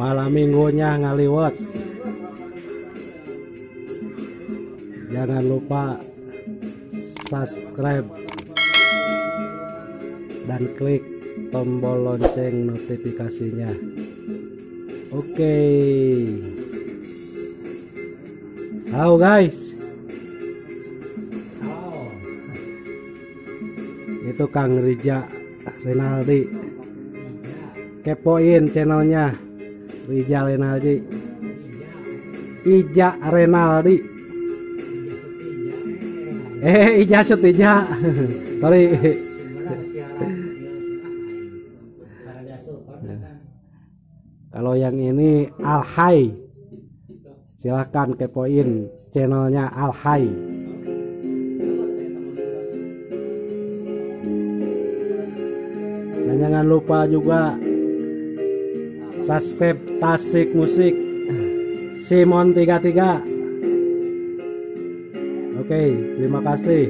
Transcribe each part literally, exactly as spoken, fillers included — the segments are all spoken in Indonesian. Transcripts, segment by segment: malam minggunya ngaliwat. Jangan lupa subscribe dan klik tombol lonceng notifikasinya. Oke, halo guys, halo. Itu Kang Ija Renaldi, kepoin channelnya Ija Renaldi, Ija Renaldi. Eh, Ija Sutija. Sorry. Kalau yang ini Alhai, silahkan kepoin channelnya Alhai. Dan jangan lupa juga subscribe Tasik Musik Simon tiga puluh tiga. Oke, okay, terima kasih.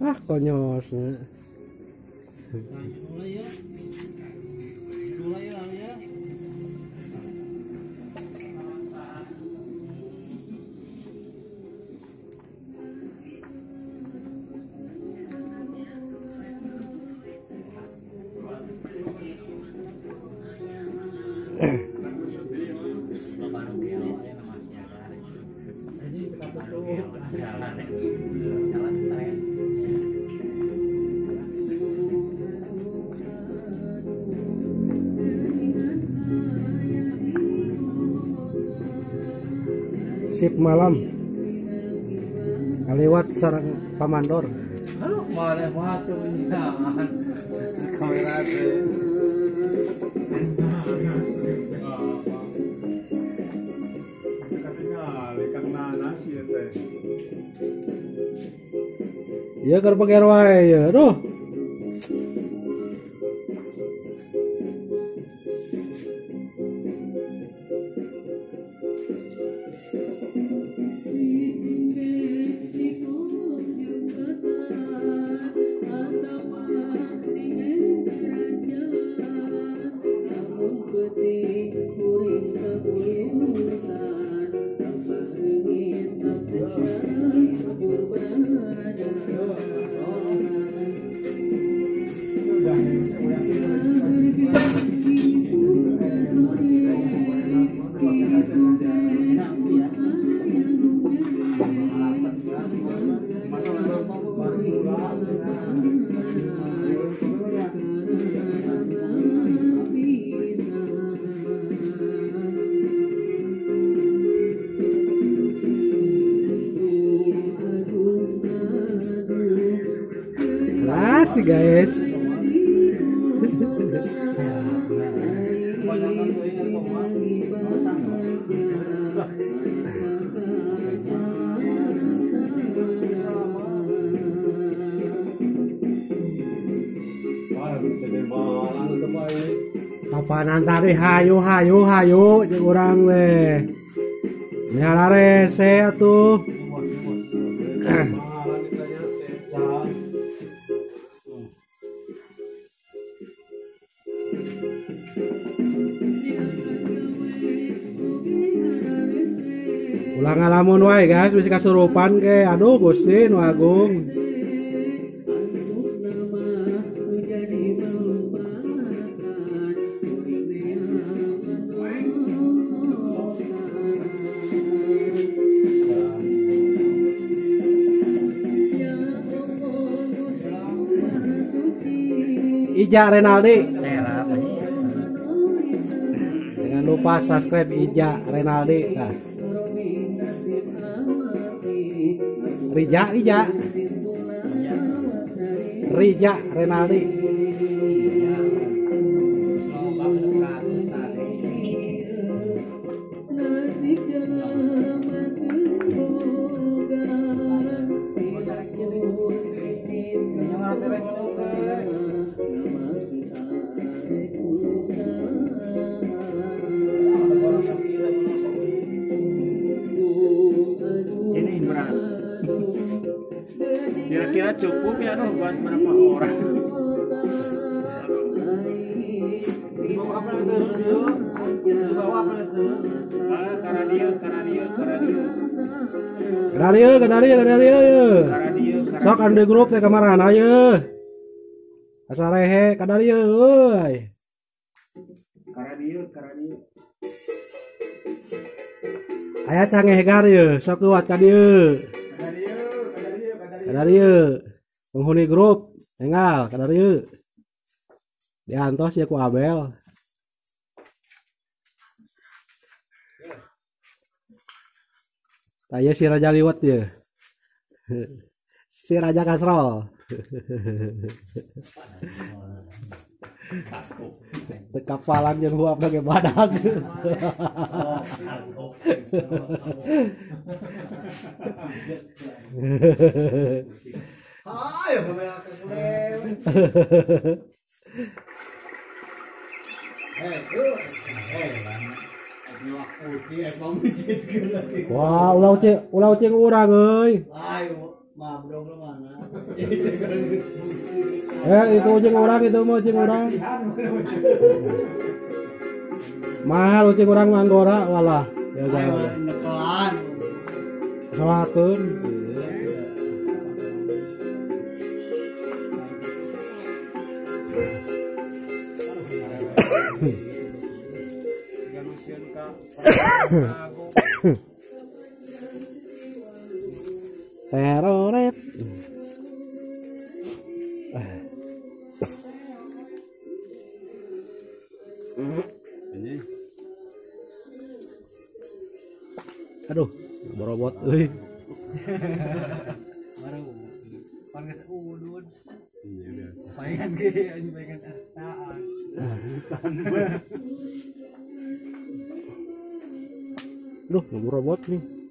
Ah, konyolnya. Mulai ya. Mulai ya, ya. Sip malam lewat sarang pamandor. Halo, boleh waktu jangan kamera ya ker pakai wae ya. Aduh. Asik guys. Kapanan tadi hayu hayu hayu jeung urang we. Nyara rese atuh. Ulah ngalamun wae guys, bisa kasurupan ke. Aduh Gusti nu Agung. Ija Renaldi. Jangan lupa subscribe Ija Renaldi. Nah. Rija, Rija, Rija Renaldi. Ini beras. Kira-kira cukup ya dong buat berapa orang? Kenari ya, kenari ya, kenari ya. Sok ande grup teh kemarahan ayo. Asarehe kenari ya, euy. Karadieu, karadieu. Aya cangeh garieu, sok kuat ka dieu. Kadarieu, kadarieu, kadarieu. Kadarieu. Penghuni grup, enggal kadarieu. Diantos ya ku Abel. Saya si Raja Liwat ya, si Raja Kasrol, tekapalan yang luap pakai badak, ayo eh wah, ulah cing, ulah cing urang euy. Eh, itu cing urang itu mah cing urang. Mahal cing urang manggora walah. Ya jangan. Nekelan. Salakeun. Teroret aduh berobot euy baru pan geus udun pengen ge anjing pengen tahan tahan. Aduh, nunggu robot nih.